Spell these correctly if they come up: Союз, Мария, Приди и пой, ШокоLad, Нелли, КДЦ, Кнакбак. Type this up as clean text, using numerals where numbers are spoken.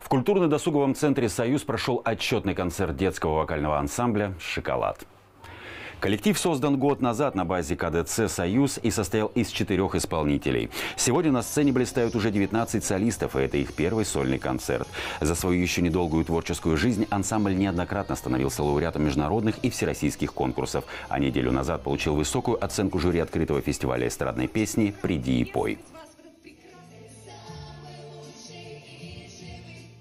В культурно-досуговом центре «Союз» прошел отчетный концерт детского вокального ансамбля «ШокоLad». Коллектив создан год назад на базе КДЦ «Союз» и состоял из 4 исполнителей. Сегодня на сцене блистают уже 19 солистов, и это их первый сольный концерт. За свою еще недолгую творческую жизнь ансамбль неоднократно становился лауреатом международных и всероссийских конкурсов, а неделю назад получил высокую оценку жюри открытого фестиваля эстрадной песни «Приди и пой».